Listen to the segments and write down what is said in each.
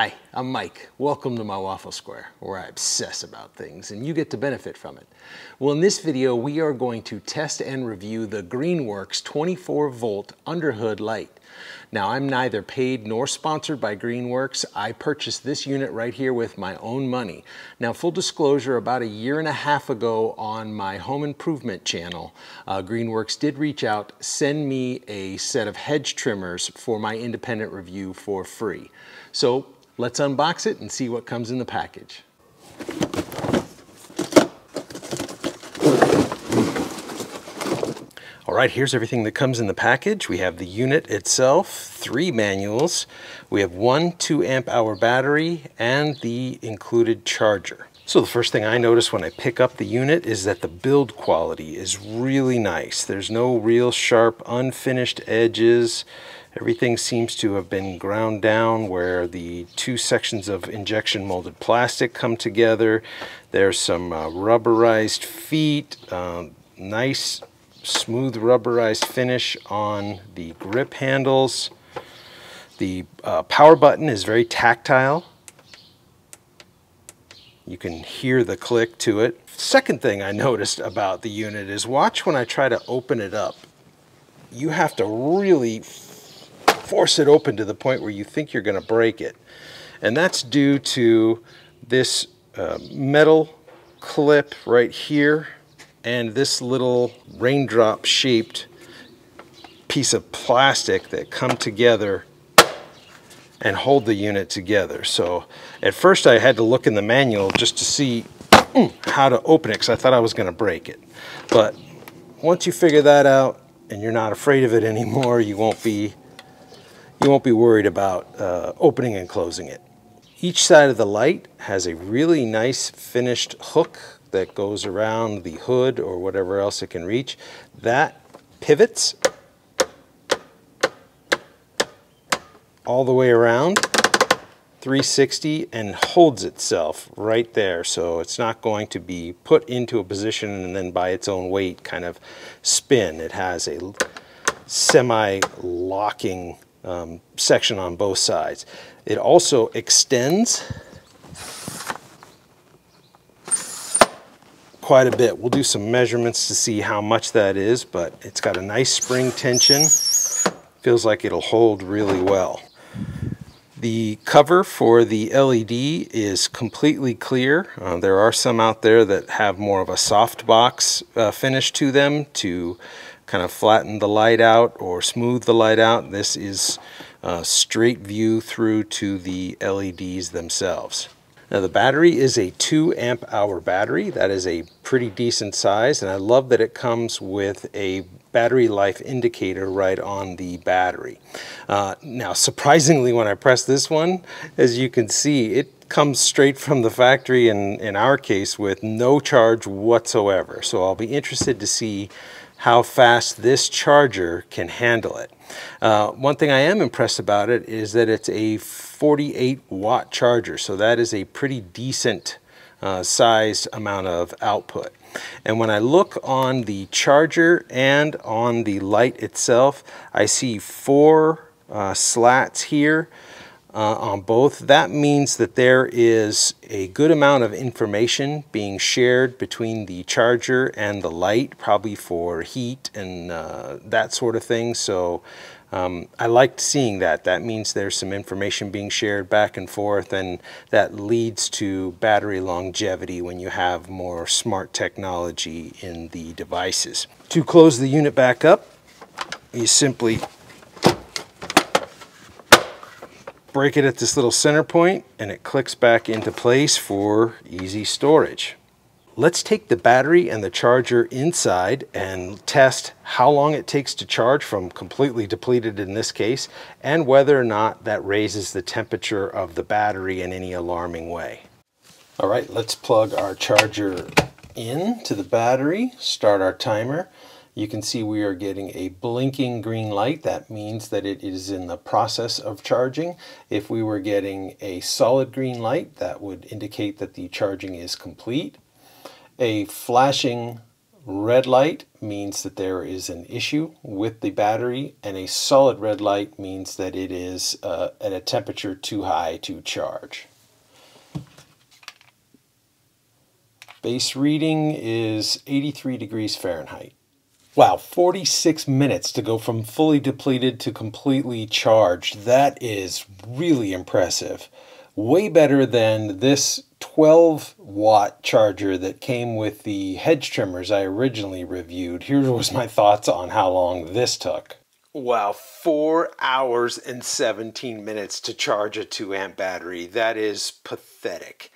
Hi, I'm Mike. Welcome to my Waffle Square, where I obsess about things and you get to benefit from it. Well, in this video, we are going to test and review the Greenworks 24-volt underhood light. Now, I'm neither paid nor sponsored by Greenworks. I purchased this unit right here with my own money. Now, full disclosure, about a year and a half ago on my home improvement channel, Greenworks did reach out, send me a set of hedge trimmers for my independent review for free. So let's unbox it and see what comes in the package. All right, here's everything that comes in the package. We have the unit itself, 3 manuals. We have 1 2-amp-hour battery and the included charger. So the first thing I notice when I pick up the unit is that the build quality is really nice. There's no real sharp, unfinished edges. Everything seems to have been ground down where the 2 sections of injection molded plastic come together. There's some rubberized feet, nice smooth rubberized finish on the grip handles. The power button is very tactile. You can hear the click to it. Second thing I noticed about the unit is watch when I try to open it up. You have to really force it open to the point where you think you're going to break it. And that's due to this metal clip right here and this little raindrop shaped piece of plastic that come together and hold the unit together. So at first I had to look in the manual just to see how to open it because I thought I was going to break it. But once you figure that out and you're not afraid of it anymore, you won't be worried about opening and closing it. Each side of the light has a really nice finished hook that goes around the hood or whatever else it can reach. That pivots all the way around 360 and holds itself right there. So it's not going to be put into a position and then by its own weight kind of spin. It has a semi-locking section on both sides. It also extends quite a bit. We'll do some measurements to see how much that is, but it's got a nice spring tension. Feels like it'll hold really well. The cover for the LED is completely clear. There are some out there that have more of a softbox finish to them to kind of flatten the light out or smooth the light out. This is straight view through to the LEDs themselves. Now the battery is a 2-amp-hour battery. That is a pretty decent size, and I love that it comes with a battery life indicator right on the battery. Now surprisingly, when I press this one, as you can see, it comes straight from the factory, and in our case with no charge whatsoever. So I'll be interested to see how fast this charger can handle it. One thing I am impressed about it is that it's a 48-watt charger, so that is a pretty decent sized amount of output. And when I look on the charger and on the light itself, I see 4 slats here on both. That means that there is a good amount of information being shared between the charger and the light, probably for heat and that sort of thing. So I liked seeing that. That means there's some information being shared back and forth, and that leads to battery longevity when you have more smart technology in the devices. To close the unit back up, you simply break it at this little center point and it clicks back into place for easy storage. Let's take the battery and the charger inside and test how long it takes to charge from completely depleted in this case, and whether or not that raises the temperature of the battery in any alarming way. All right, let's plug our charger in to the battery, start our timer. You can see we are getting a blinking green light. That means that it is in the process of charging. If we were getting a solid green light, that would indicate that the charging is complete. A flashing Red light means that there is an issue with the battery, and a solid red light means that it is at a temperature too high to charge. Base reading is 83 degrees Fahrenheit. Wow, 46 minutes to go from fully depleted to completely charged. That is really impressive. Way better than this 12-watt charger that came with the hedge trimmers I originally reviewed. Here was my thoughts on how long this took. Wow, 4 hours and 17 minutes to charge a 2-amp battery. That is pathetic.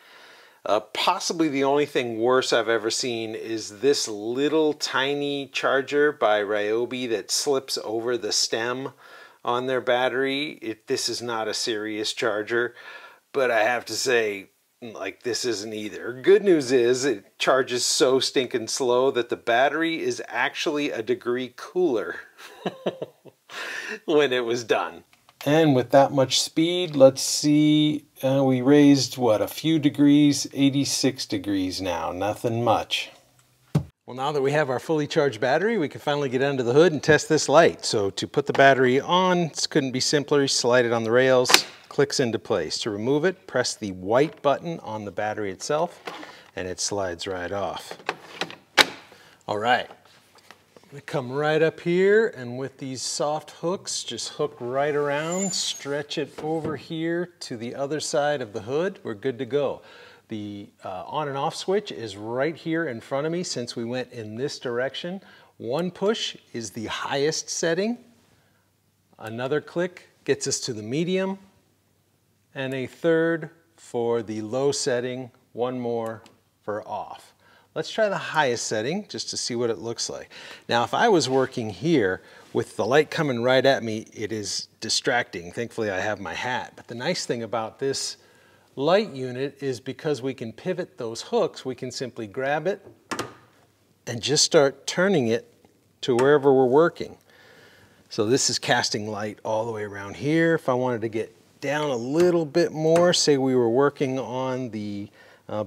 Possibly the only thing worse I've ever seen is this little tiny charger by Ryobi that slips over the stem on their battery. This is not a serious charger, but I have to say, like, this isn't either. Good news is it charges so stinking slow that the battery is actually a degree cooler when it was done. And with that much speed, let's see, we raised, what, a few degrees? 86 degrees now, nothing much. Well, now that we have our fully charged battery, we can finally get under the hood and test this light. So to put the battery on, this couldn't be simpler. Slide it on the rails, clicks into place. To remove it, press the white button on the battery itself, and it slides right off. All right. We come right up here, and with these soft hooks, just hook right around, stretch it over here to the other side of the hood. We're good to go. The on and off switch is right here in front of me since we went in this direction. One push is the highest setting. Another click gets us to the medium. And a third for the low setting. One more for off. Let's try the highest setting just to see what it looks like. Now, if I was working here with the light coming right at me, it is distracting. Thankfully, I have my hat. But the nice thing about this light unit is because we can pivot those hooks, we can simply grab it and just start turning it to wherever we're working. So this is casting light all the way around here. If I wanted to get down a little bit more, say we were working on the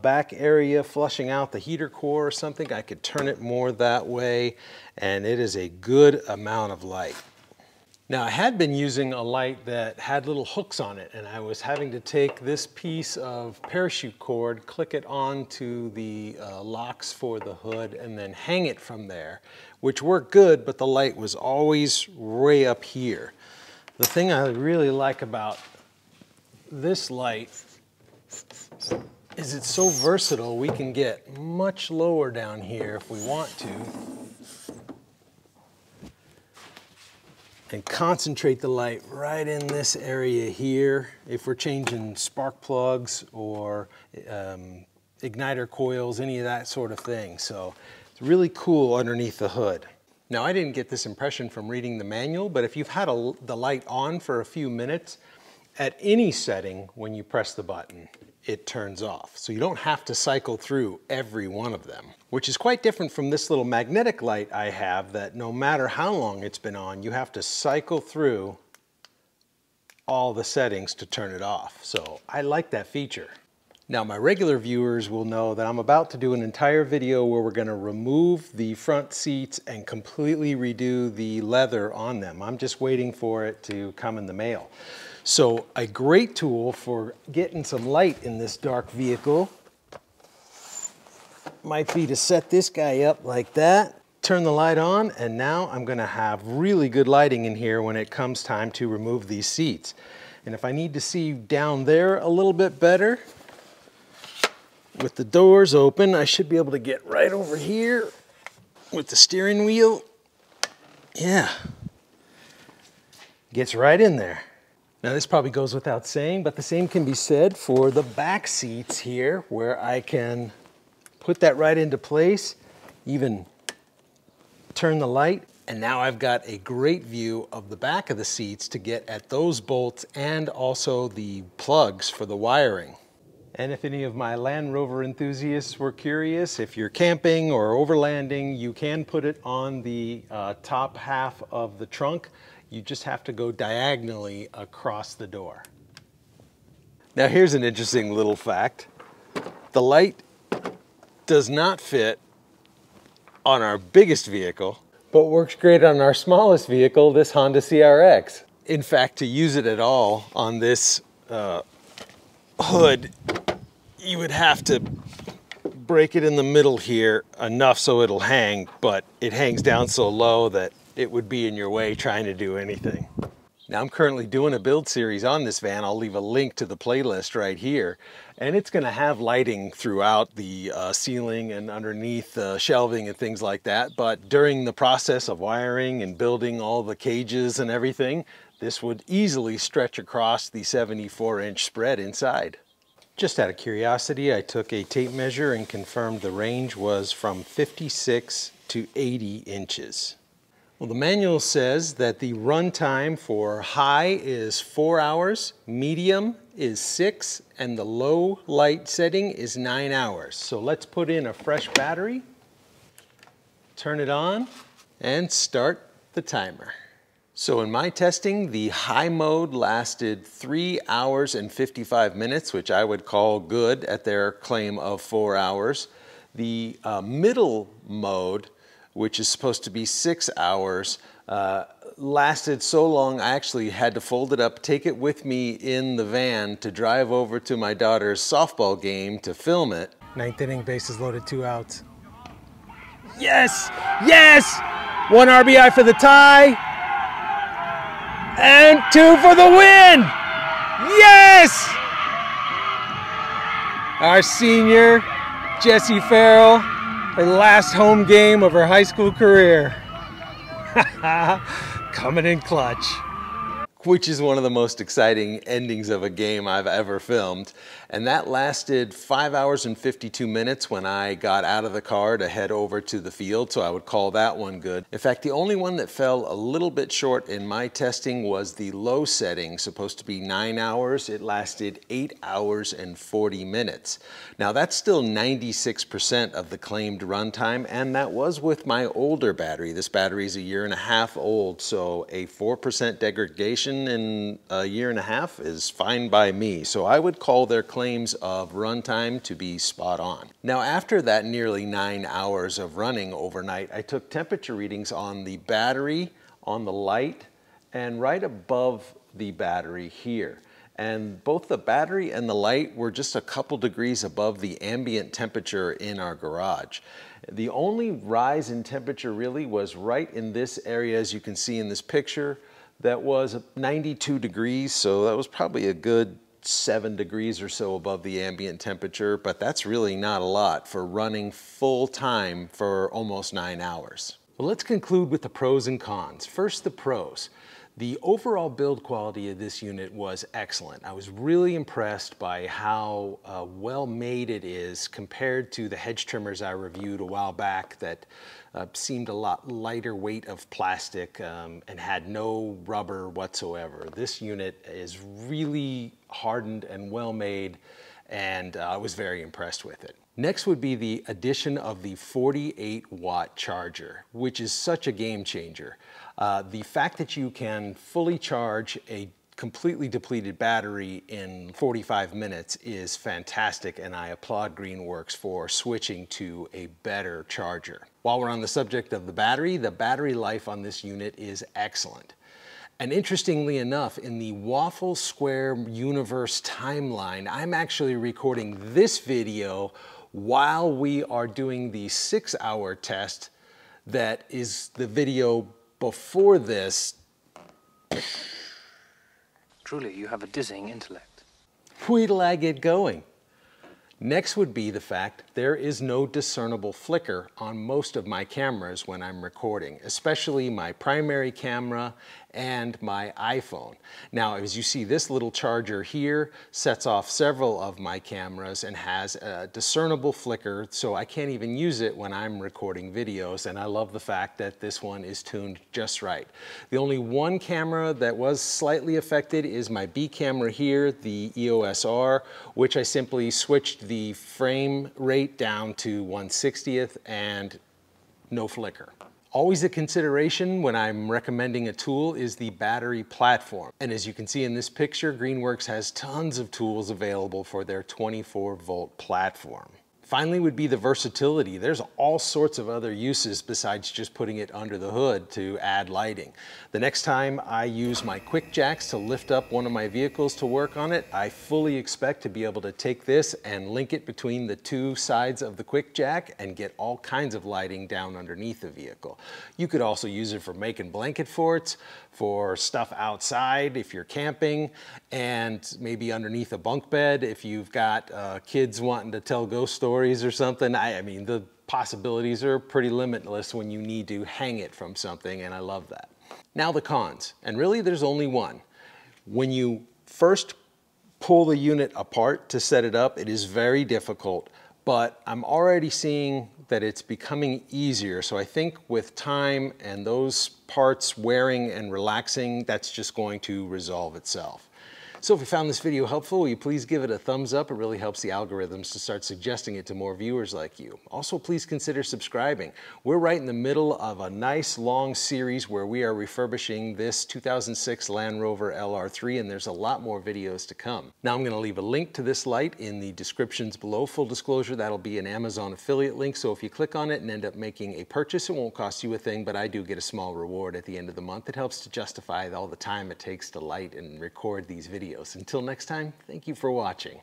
back area, flushing out the heater core or something, I could turn it more that way, and it is a good amount of light. Now, I had been using a light that had little hooks on it, and I was having to take this piece of parachute cord, click it onto the locks for the hood, and then hang it from there, which worked good, but the light was always way up here. The thing I really like about this light is it's so versatile, we can get much lower down here if we want to and concentrate the light right in this area here. If we're changing spark plugs or igniter coils, any of that sort of thing. So it's really cool underneath the hood. Now, I didn't get this impression from reading the manual, but if you've had the light on for a few minutes, at any setting, when you press the button, it turns off. So you don't have to cycle through every one of them, which is quite different from this little magnetic light I have that no matter how long it's been on, you have to cycle through all the settings to turn it off. So I like that feature. Now, my regular viewers will know that I'm about to do an entire video where we're going to remove the front seats and completely redo the leather on them. I'm just waiting for it to come in the mail. So a great tool for getting some light in this dark vehicle might be to set this guy up like that, turn the light on, and now I'm gonna have really good lighting in here when it comes time to remove these seats. And if I need to see down there a little bit better, with the doors open, I should be able to get right over here with the steering wheel. Yeah, gets right in there. Now, this probably goes without saying, but the same can be said for the back seats here, where I can put that right into place, even turn the light, and now I've got a great view of the back of the seats to get at those bolts and also the plugs for the wiring. And if any of my Land Rover enthusiasts were curious, if you're camping or overlanding, you can put it on the top half of the trunk. You just have to go diagonally across the door. Now, here's an interesting little fact. The light does not fit on our biggest vehicle, but works great on our smallest vehicle, this Honda CRX. In fact, to use it at all on this hood, you would have to break it in the middle here enough so it'll hang, but it hangs down so low that it would be in your way trying to do anything. Now, I'm currently doing a build series on this van. I'll leave a link to the playlist right here. And it's gonna have lighting throughout the ceiling and underneath shelving and things like that. But during the process of wiring and building all the cages and everything, this would easily stretch across the 74-inch spread inside. Just out of curiosity, I took a tape measure and confirmed the range was from 56 to 80 inches. Well, the manual says that the run time for high is 4 hours, medium is 6, and the low light setting is 9 hours. So let's put in a fresh battery, turn it on, and start the timer. So in my testing, the high mode lasted 3 hours and 55 minutes, which I would call good at their claim of 4 hours. The middle mode, which is supposed to be 6 hours, lasted so long I actually had to fold it up, take it with me in the van to drive over to my daughter's softball game to film it. Ninth inning, bases loaded, 2 outs. Yes, yes! 1 RBI for the tie, and 2 for the win! Yes! Our senior, Jesse Farrell, her last home game of her high school career. Coming in clutch. Which is one of the most exciting endings of a game I've ever filmed. And that lasted 5 hours and 52 minutes when I got out of the car to head over to the field, so I would call that one good. In fact, the only one that fell a little bit short in my testing was the low setting, supposed to be 9 hours. It lasted 8 hours and 40 minutes. Now that's still 96% of the claimed runtime, and that was with my older battery. This battery is 1.5 years old, so a 4% degradation in 1.5 years is fine by me, so I would call their claims of runtime to be spot on. Now, after that nearly 9 hours of running overnight, I took temperature readings on the battery, on the light, and right above the battery here. And both the battery and the light were just a couple degrees above the ambient temperature in our garage. The only rise in temperature really was right in this area, as you can see in this picture. That was 92 degrees, so that was probably a good 7 degrees or so above the ambient temperature, but that's really not a lot for running full time for almost 9 hours. Well, let's conclude with the pros and cons. First, the pros. The overall build quality of this unit was excellent. I was really impressed by how well made it is compared to the hedge trimmers I reviewed a while back that seemed a lot lighter weight of plastic and had no rubber whatsoever. This unit is really hardened and well made, and I was very impressed with it. Next would be the addition of the 48-watt charger, which is such a game changer. The fact that you can fully charge a completely depleted battery in 45 minutes is fantastic, and I applaud Greenworks for switching to a better charger. While we're on the subject of the battery life on this unit is excellent. And interestingly enough, in the Waffle Square universe timeline, I'm actually recording this video while we are doing the 6 hour test that is the video before this. Truly, you have a dizzying intellect. Wait till I get going. Next would be the fact there is no discernible flicker on most of my cameras when I'm recording, especially my primary camera and my iPhone. Now, as you see, this little charger here sets off several of my cameras and has a discernible flicker, so I can't even use it when I'm recording videos, and I love the fact that this one is tuned just right. The only one camera that was slightly affected is my B camera here, the EOS R, which I simply switched the frame rate down to 1/60 and no flicker. Always a consideration when I'm recommending a tool is the battery platform. And as you can see in this picture, Greenworks has tons of tools available for their 24-volt platform. Finally would be the versatility. There's all sorts of other uses besides just putting it under the hood to add lighting. The next time I use my quick jacks to lift up one of my vehicles to work on it, I fully expect to be able to take this and link it between the two sides of the quick jack and get all kinds of lighting down underneath the vehicle. You could also use it for making blanket forts, for stuff outside if you're camping, and maybe underneath a bunk bed if you've got kids wanting to tell ghost stories or something. I mean, the possibilities are pretty limitless when you need to hang it from something, and I love that. Now the cons, and really there's only one. When you first pull the unit apart to set it up, it is very difficult, but I'm already seeing that it's becoming easier. So I think with time and those parts wearing and relaxing, that's just going to resolve itself. So if you found this video helpful, will you please give it a thumbs up? It really helps the algorithms to start suggesting it to more viewers like you. Also, please consider subscribing. We're right in the middle of a nice long series where we are refurbishing this 2006 Land Rover LR3, and there's a lot more videos to come. Now I'm gonna leave a link to this light in the descriptions below. Full disclosure, that'll be an Amazon affiliate link, so if you click on it and end up making a purchase, it won't cost you a thing, but I do get a small reward at the end of the month. It helps to justify all the time it takes to light and record these videos. Until next time, thank you for watching.